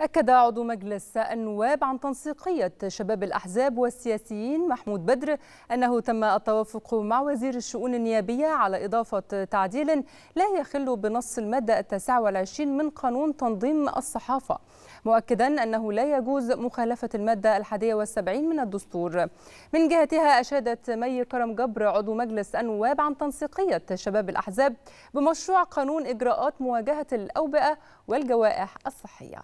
أكد عضو مجلس النواب عن تنسيقية شباب الأحزاب والسياسيين محمود بدر أنه تم التوافق مع وزير الشؤون النيابية على إضافة تعديل لا يخل بنص المادة 29 من قانون تنظيم الصحافة، مؤكدا أنه لا يجوز مخالفة المادة 71 من الدستور. من جهتها أشادت مي كرم جبر عضو مجلس النواب عن تنسيقية شباب الأحزاب بمشروع قانون إجراءات مواجهة الأوبئة والجوائح الصحية.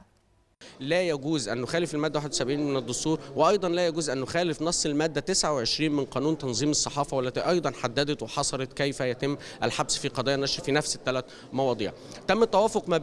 لا يجوز أن نخالف المادة 71 من الدستور، وأيضا لا يجوز أن نخالف نص المادة 29 من قانون تنظيم الصحافة، والتي أيضا حددت وحصرت كيف يتم الحبس في قضايا النشر في نفس الثلاث مواضيع. تم التوافق ما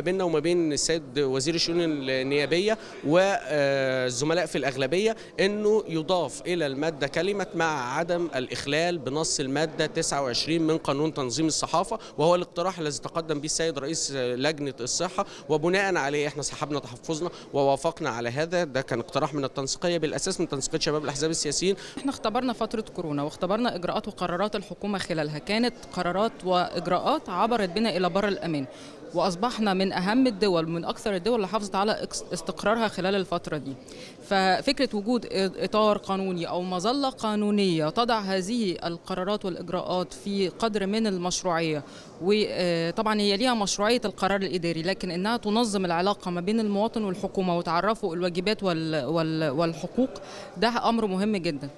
بيننا وما بين السيد وزير الشؤون النيابية والزملاء في الأغلبية أنه يضاف إلى المادة كلمة مع عدم الإخلال بنص المادة 29 من قانون تنظيم الصحافة، وهو الاقتراح الذي تقدم به السيد رئيس لجنة الصحة، وبناء عليه احنا سحبنا تحفظنا ووافقنا على هذا. ده كان اقتراح من التنسيقيه، بالاساس من تنسيقيه شباب الاحزاب السياسيين. احنا اختبرنا فتره كورونا واختبرنا اجراءات وقرارات الحكومه خلالها، كانت قرارات واجراءات عبرت بنا الى بر الامان، واصبحنا من اهم الدول من اكثر الدول اللي حافظت على استقرارها خلال الفتره دي. ففكره وجود اطار قانوني او مظله قانونيه تضع هذه القرارات والاجراءات في قدر من المشروعيه، وطبعا هي ليها مشروعيه القرار الاداري، لكن انها تنظم العلاقه ما بين المواطن والحكومه وتعرفه الواجبات والحقوق، ده امر مهم جدا.